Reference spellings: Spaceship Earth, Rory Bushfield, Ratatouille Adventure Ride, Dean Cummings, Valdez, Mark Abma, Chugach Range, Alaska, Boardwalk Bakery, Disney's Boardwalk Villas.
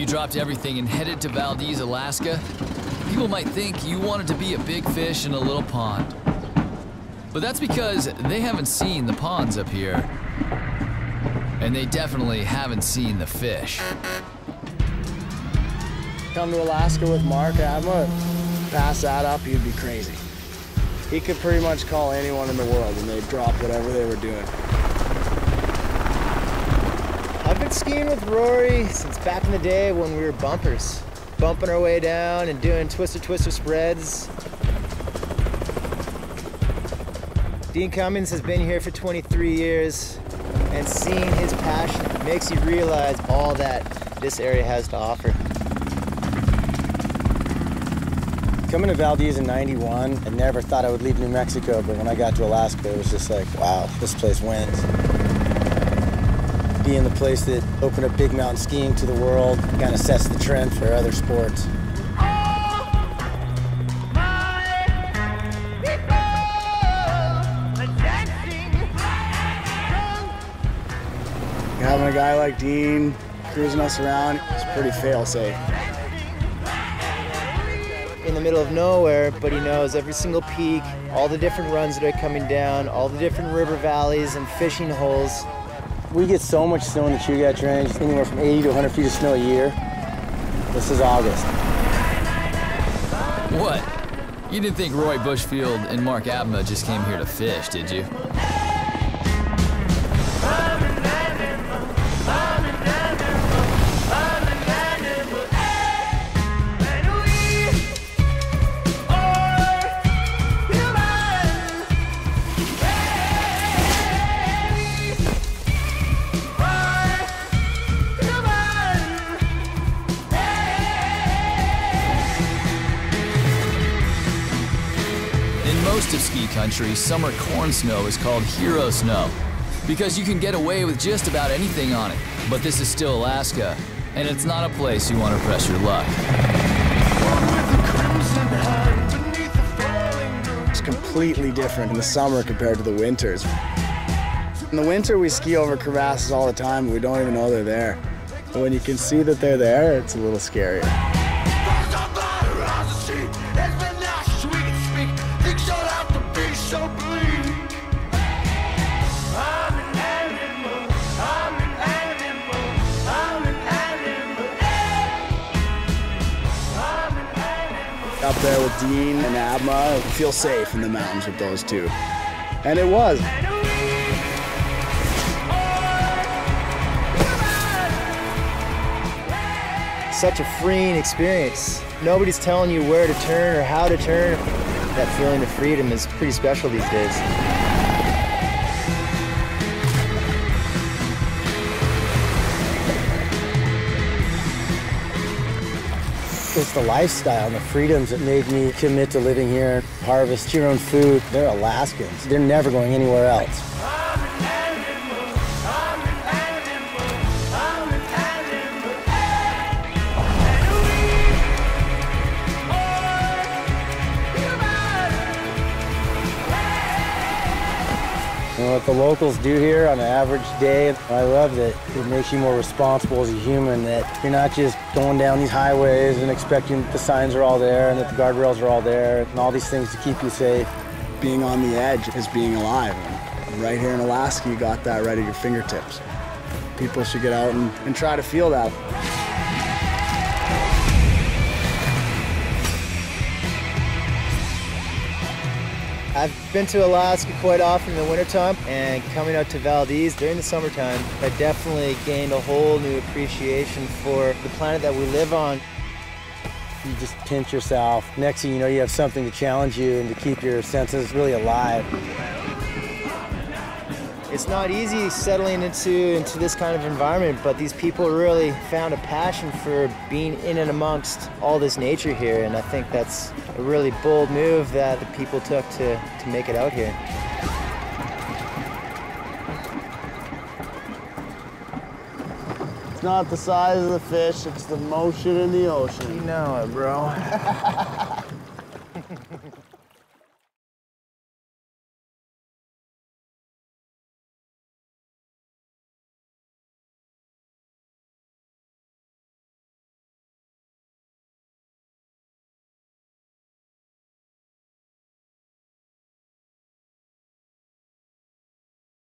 you dropped everything and headed to Valdez, Alaska, people might think you wanted to be a big fish in a little pond. But that's because they haven't seen the ponds up here. And they definitely haven't seen the fish. Come to Alaska with Mark Abma, pass that up, you'd be crazy. He could pretty much call anyone in the world and they'd drop whatever they were doing. I've been skiing with Rory since back in the day when we were bumpers. Bumping our way down and doing twister spreads. Dean Cummings has been here for 23 years and seeing his passion makes you realize all that this area has to offer. Coming to Valdez in '91, I never thought I would leave New Mexico, but when I got to Alaska, it was just like, wow, this place wins. Being the place that opened up big mountain skiing to the world kind of sets the trend for other sports. Having a guy like Dean cruising us around is pretty fail-safe. In the middle of nowhere, but he knows every single peak, all the different runs that are coming down, all the different river valleys and fishing holes. We get so much snow in the Chugach Range, anywhere from 80 to 100 feet of snow a year. This is August. What? You didn't think Rory Bushfield and Mark Abma just came here to fish, did you? Most of ski country, summer corn snow is called hero snow because you can get away with just about anything on it. But this is still Alaska, and it's not a place you want to press your luck. It's completely different in the summer compared to the winters. In the winter, we ski over crevasses all the time. We don't even know they're there. But when you can see that they're there, it's a little scarier. Up there with Dean and Abma, I feel safe in the mountains with those two. And it was. Such a freeing experience. Nobody's telling you where to turn or how to turn. That feeling of freedom is pretty special these days. It's the lifestyle and the freedoms that made me commit to living here. Harvest your own food. They're Alaskans. They're never going anywhere else. I'm an animal. I'm an animal. I'm an animal. And we are human. You know what the locals do here on an average day? I love that it makes you more responsible as a human, that you're not just going down these highways and expecting that the signs are all there and that the guardrails are all there and all these things to keep you safe. Being on the edge is being alive. And right here in Alaska, you got that right at your fingertips. People should get out and try to feel that. I've been to Alaska quite often in the wintertime, and coming out to Valdez during the summertime, I definitely gained a whole new appreciation for the planet that we live on. You just pinch yourself. Next thing you know, you have something to challenge you and to keep your senses really alive. It's not easy settling into this kind of environment, but these people really found a passion for being in and amongst all this nature here, and I think that's a really bold move that the people took to make it out here. It's not the size of the fish, it's the motion in the ocean. You know it, bro.